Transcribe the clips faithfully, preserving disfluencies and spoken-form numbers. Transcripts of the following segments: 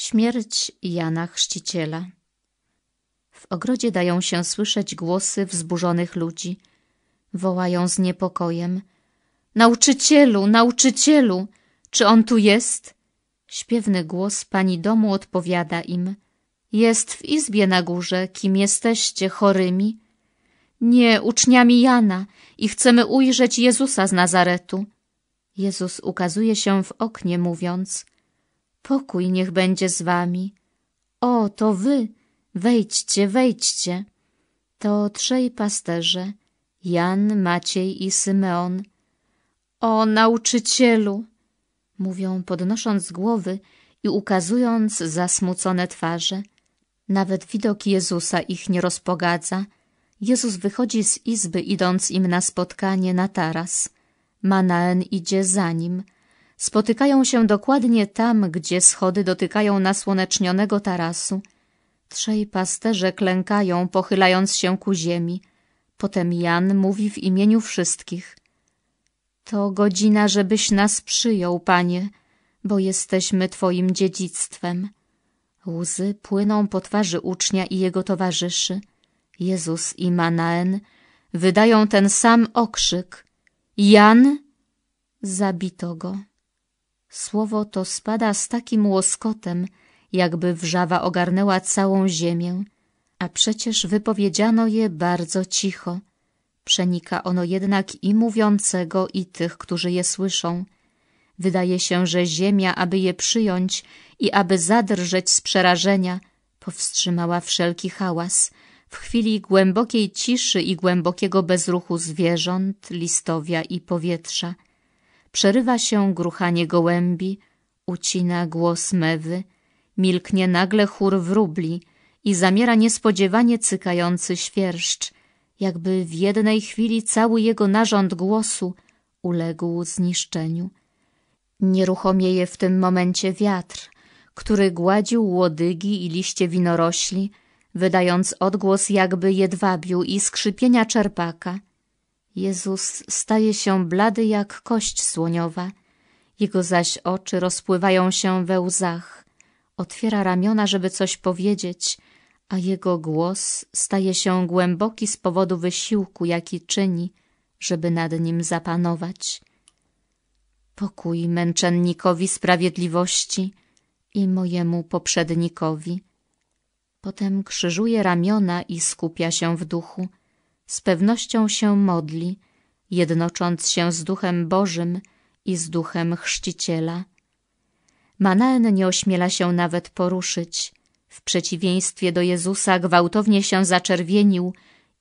Śmierć Jana Chrzciciela. W ogrodzie dają się słyszeć głosy wzburzonych ludzi. Wołają z niepokojem: nauczycielu, nauczycielu, czy on tu jest? Śpiewny głos pani domu odpowiada im: jest w izbie na górze, kim jesteście, chorymi? Nie, uczniami Jana i chcemy ujrzeć Jezusa z Nazaretu. Jezus ukazuje się w oknie, mówiąc: pokój niech będzie z wami. O, to wy, wejdźcie, wejdźcie. To trzej pasterze, Jan, Maciej i Symeon. O, nauczycielu, mówią, podnosząc głowy i ukazując zasmucone twarze. Nawet widok Jezusa ich nie rozpogadza. Jezus wychodzi z izby, idąc im na spotkanie na taras. Manaen idzie za nim. Spotykają się dokładnie tam, gdzie schody dotykają nasłonecznionego tarasu. Trzej pasterze klękają, pochylając się ku ziemi. Potem Jan mówi w imieniu wszystkich: to godzina, żebyś nas przyjął, Panie, bo jesteśmy Twoim dziedzictwem. Łzy płyną po twarzy ucznia i jego towarzyszy. Jezus i Manaen wydają ten sam okrzyk: Jan, zabito go. Słowo to spada z takim łoskotem, jakby wrzawa ogarnęła całą ziemię, a przecież wypowiedziano je bardzo cicho. Przenika ono jednak i mówiącego, i tych, którzy je słyszą. Wydaje się, że ziemia, aby je przyjąć i aby zadrżeć z przerażenia, powstrzymała wszelki hałas. W chwili głębokiej ciszy i głębokiego bezruchu zwierząt, listowia i powietrza przerywa się gruchanie gołębi, ucina głos mewy, milknie nagle chór wróbli i zamiera niespodziewanie cykający świerszcz, jakby w jednej chwili cały jego narząd głosu uległ zniszczeniu. Nieruchomieje w tym momencie wiatr, który gładził łodygi i liście winorośli, wydając odgłos jakby jedwabiu i skrzypienia czerpaka. Jezus staje się blady jak kość słoniowa, jego zaś oczy rozpływają się we łzach. Otwiera ramiona, żeby coś powiedzieć, a jego głos staje się głęboki z powodu wysiłku, jaki czyni, żeby nad nim zapanować. Pokój męczennikowi sprawiedliwości i mojemu poprzednikowi. Potem krzyżuje ramiona i skupia się w duchu. Z pewnością się modli, jednocząc się z Duchem Bożym i z Duchem Chrzciciela. Manaen nie ośmiela się nawet poruszyć. W przeciwieństwie do Jezusa gwałtownie się zaczerwienił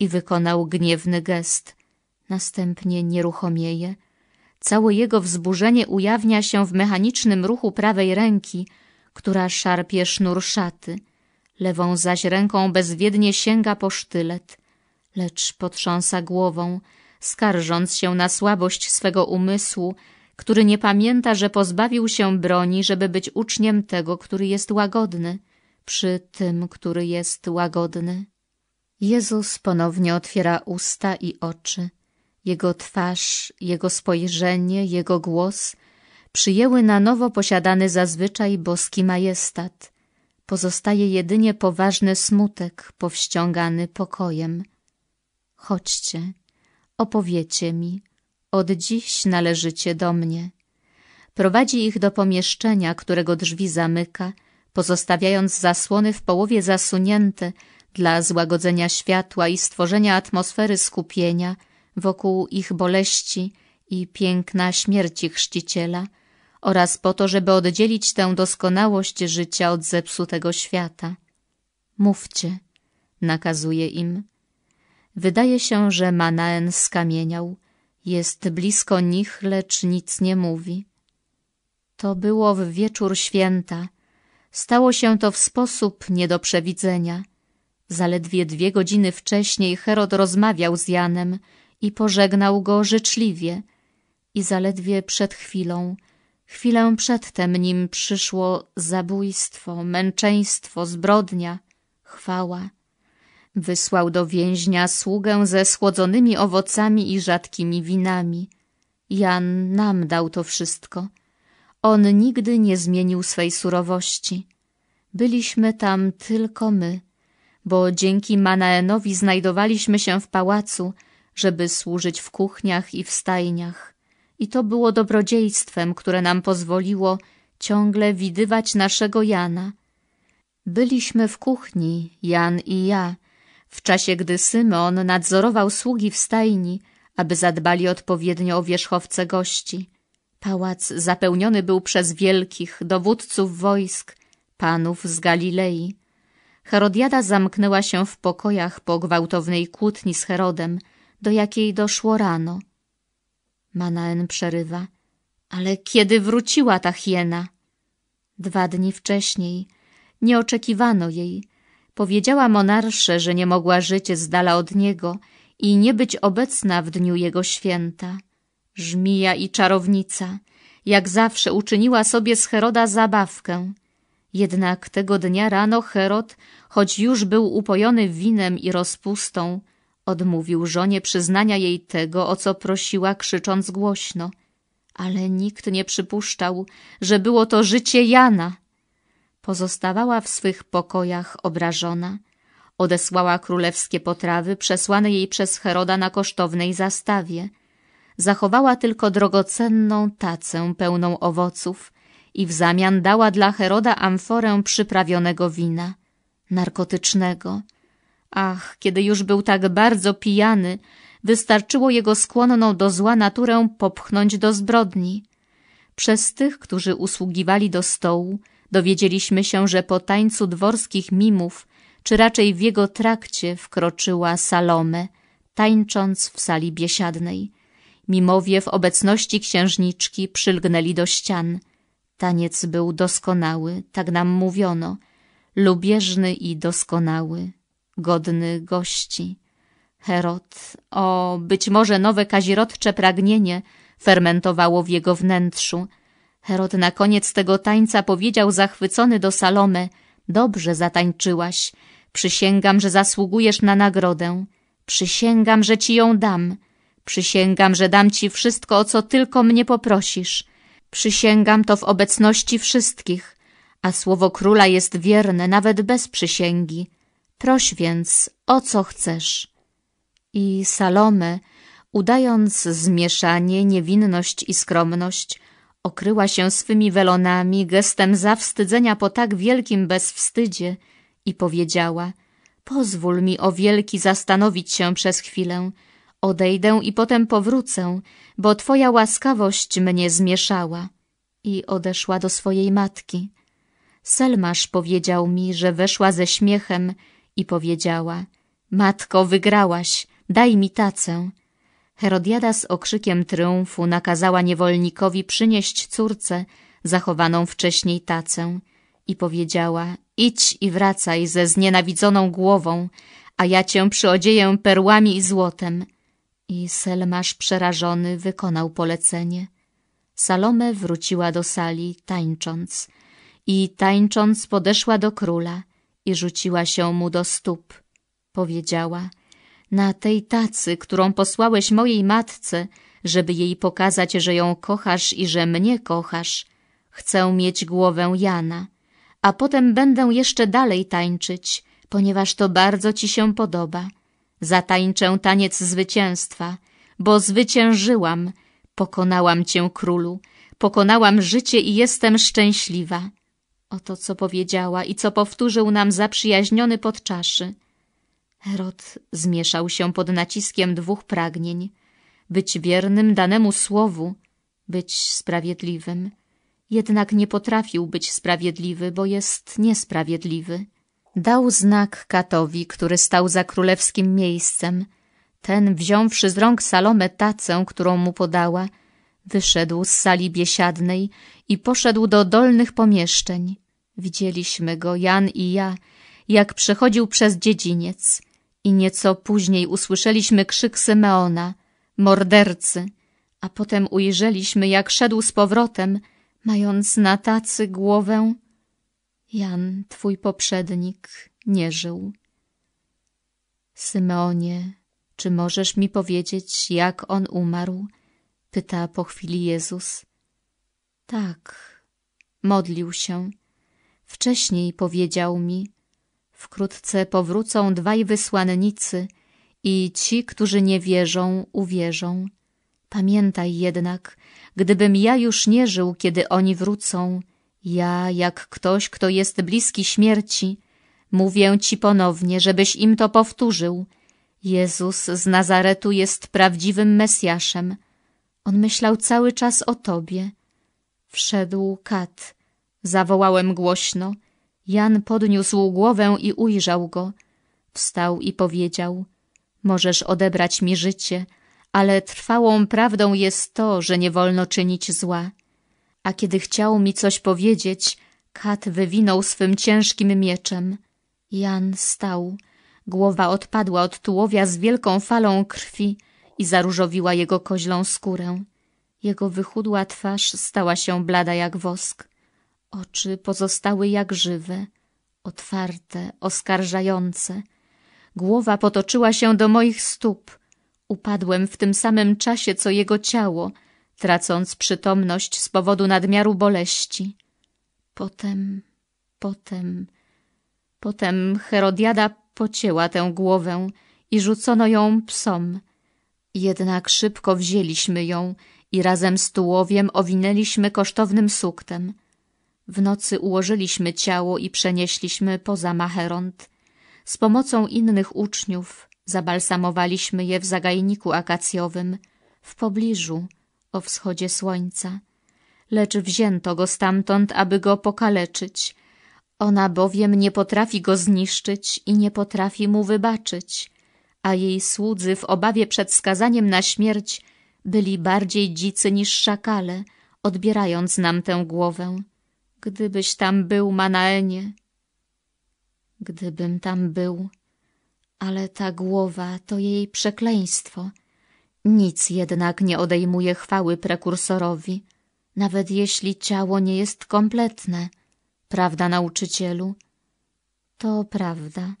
i wykonał gniewny gest. Następnie nieruchomieje. Całe jego wzburzenie ujawnia się w mechanicznym ruchu prawej ręki, która szarpie sznur szaty. Lewą zaś ręką bezwiednie sięga po sztylet, lecz potrząsa głową, skarżąc się na słabość swego umysłu, który nie pamięta, że pozbawił się broni, żeby być uczniem tego, który jest łagodny, przy tym, który jest łagodny. Jezus ponownie otwiera usta i oczy. Jego twarz, jego spojrzenie, jego głos przyjęły na nowo posiadany zazwyczaj boski majestat. Pozostaje jedynie poważny smutek powściągany pokojem. Chodźcie, opowiecie mi, od dziś należycie do mnie. Prowadzi ich do pomieszczenia, którego drzwi zamyka, pozostawiając zasłony w połowie zasunięte dla złagodzenia światła i stworzenia atmosfery skupienia wokół ich boleści i piękna śmierci Chrzciciela, oraz po to, żeby oddzielić tę doskonałość życia od zepsutego świata. Mówcie, nakazuje im. Wydaje się, że Manaen skamieniał. Jest blisko nich, lecz nic nie mówi. To było w wieczór święta. Stało się to w sposób nie do przewidzenia. Zaledwie dwie godziny wcześniej Herod rozmawiał z Janem i pożegnał go życzliwie. I zaledwie przed chwilą Chwilę przedtem, nim przyszło zabójstwo, męczeństwo, zbrodnia, chwała. Wysłał do więźnia sługę ze schłodzonymi owocami i rzadkimi winami. Jan nam dał to wszystko. On nigdy nie zmienił swej surowości. Byliśmy tam tylko my, bo dzięki Manaenowi znajdowaliśmy się w pałacu, żeby służyć w kuchniach i w stajniach. I to było dobrodziejstwem, które nam pozwoliło ciągle widywać naszego Jana. Byliśmy w kuchni, Jan i ja, w czasie gdy Symeon nadzorował sługi w stajni, aby zadbali odpowiednio o wierzchowce gości. Pałac zapełniony był przez wielkich, dowódców wojsk, panów z Galilei. Herodiada zamknęła się w pokojach po gwałtownej kłótni z Herodem, do jakiej doszło rano. Manaen przerywa. Ale kiedy wróciła ta hiena? Dwa dni wcześniej. Nie oczekiwano jej. Powiedziała monarsze, że nie mogła żyć z dala od niego i nie być obecna w dniu jego święta. Żmija i czarownica, jak zawsze, uczyniła sobie z Heroda zabawkę. Jednak tego dnia rano Herod, choć już był upojony winem i rozpustą, odmówił żonie przyznania jej tego, o co prosiła, krzycząc głośno. Ale nikt nie przypuszczał, że było to życie Jana. Pozostawała w swych pokojach obrażona. Odesłała królewskie potrawy przesłane jej przez Heroda na kosztownej zastawie. Zachowała tylko drogocenną tacę pełną owoców i w zamian dała dla Heroda amforę przyprawionego wina, narkotycznego. Ach, kiedy już był tak bardzo pijany, wystarczyło jego skłonną do zła naturę popchnąć do zbrodni. Przez tych, którzy usługiwali do stołu, dowiedzieliśmy się, że po tańcu dworskich mimów, czy raczej w jego trakcie, wkroczyła Salome, tańcząc w sali biesiadnej. Mimowie w obecności księżniczki przylgnęli do ścian. Taniec był doskonały, tak nam mówiono, lubieżny i doskonały, godny gości. Herod, o, być może nowe kazirodcze pragnienie fermentowało w jego wnętrzu. Herod na koniec tego tańca powiedział zachwycony do Salome: dobrze zatańczyłaś, przysięgam, że zasługujesz na nagrodę, przysięgam, że ci ją dam, przysięgam, że dam ci wszystko, o co tylko mnie poprosisz, przysięgam to w obecności wszystkich, a słowo króla jest wierne nawet bez przysięgi, proś więc, o co chcesz. I Salome, udając zmieszanie, niewinność i skromność, okryła się swymi welonami gestem zawstydzenia po tak wielkim bezwstydzie i powiedziała: pozwól mi, o wielki, zastanowić się przez chwilę, odejdę i potem powrócę, bo twoja łaskawość mnie zmieszała. I odeszła do swojej matki. Selmasz powiedział mi, że weszła ze śmiechem i powiedziała: matko, wygrałaś, daj mi tacę. Herodiada z okrzykiem triumfu nakazała niewolnikowi przynieść córce zachowaną wcześniej tacę i powiedziała: idź i wracaj ze znienawidzoną głową, a ja cię przyodzieję perłami i złotem. I Selmasz przerażony wykonał polecenie. Salome wróciła do sali tańcząc i tańcząc podeszła do króla i rzuciła się mu do stóp. Powiedziała: na tej tacy, którą posłałeś mojej matce, żeby jej pokazać, że ją kochasz i że mnie kochasz, chcę mieć głowę Jana, a potem będę jeszcze dalej tańczyć, ponieważ to bardzo ci się podoba. Zatańczę taniec zwycięstwa, bo zwyciężyłam, pokonałam cię, królu, pokonałam życie i jestem szczęśliwa. Oto co powiedziała i co powtórzył nam zaprzyjaźniony podczaszy. Herod zmieszał się pod naciskiem dwóch pragnień: być wiernym danemu słowu, być sprawiedliwym. Jednak nie potrafił być sprawiedliwy, bo jest niesprawiedliwy. Dał znak katowi, który stał za królewskim miejscem. Ten, wziąwszy z rąk Salome tacę, którą mu podała, wyszedł z sali biesiadnej i poszedł do dolnych pomieszczeń. Widzieliśmy go, Jan i ja, jak przechodził przez dziedziniec. I nieco później usłyszeliśmy krzyk Symeona: mordercy, a potem ujrzeliśmy, jak szedł z powrotem, mając na tacy głowę. Jan, twój poprzednik, nie żył. Symeonie, czy możesz mi powiedzieć, jak on umarł? Pyta po chwili Jezus. Tak, modlił się. Wcześniej powiedział mi, wkrótce powrócą dwaj wysłannicy i ci, którzy nie wierzą, uwierzą. Pamiętaj jednak, gdybym ja już nie żył, kiedy oni wrócą, ja, jak ktoś, kto jest bliski śmierci, mówię ci ponownie, żebyś im to powtórzył. Jezus z Nazaretu jest prawdziwym Mesjaszem. On myślał cały czas o tobie. Wszedł Kat. Zawołałem głośno. Jan podniósł głowę i ujrzał go. Wstał i powiedział, możesz odebrać mi życie, ale trwałą prawdą jest to, że nie wolno czynić zła. A kiedy chciał mi coś powiedzieć, Kat wywinął swym ciężkim mieczem. Jan stał. Głowa odpadła od tułowia z wielką falą krwi i zaróżowiła jego koźlą skórę. Jego wychudła twarz stała się blada jak wosk. Oczy pozostały jak żywe, otwarte, oskarżające. Głowa potoczyła się do moich stóp. Upadłem w tym samym czasie, co jego ciało, tracąc przytomność z powodu nadmiaru boleści. Potem, potem, potem Herodiada pocięła tę głowę i rzucono ją psom. Jednak szybko wzięliśmy ją i razem z tułowiem owinęliśmy kosztownym suknem. W nocy ułożyliśmy ciało i przenieśliśmy poza Macheront. Z pomocą innych uczniów zabalsamowaliśmy je w zagajniku akacjowym w pobliżu o wschodzie słońca. Lecz wzięto go stamtąd, aby go pokaleczyć. Ona bowiem nie potrafi go zniszczyć i nie potrafi mu wybaczyć, a jej słudzy w obawie przed skazaniem na śmierć byli bardziej dzicy niż szakale, odbierając nam tę głowę. Gdybyś tam był, Manaenie. Gdybym tam był, ale ta głowa to jej przekleństwo. Nic jednak nie odejmuje chwały prekursorowi, nawet jeśli ciało nie jest kompletne. Prawda, nauczycielu? To prawda.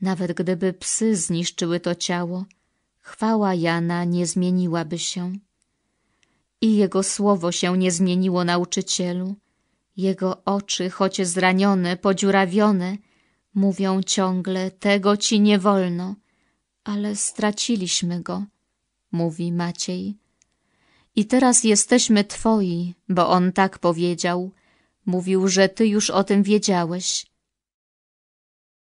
Nawet gdyby psy zniszczyły to ciało, chwała Jana nie zmieniłaby się. I jego słowo się nie zmieniło, nauczycielu. Jego oczy, choć zranione, podziurawione, mówią ciągle, tego ci nie wolno, ale straciliśmy go, mówi Maciej. I teraz jesteśmy twoi, bo on tak powiedział. Mówił, że ty już o tym wiedziałeś.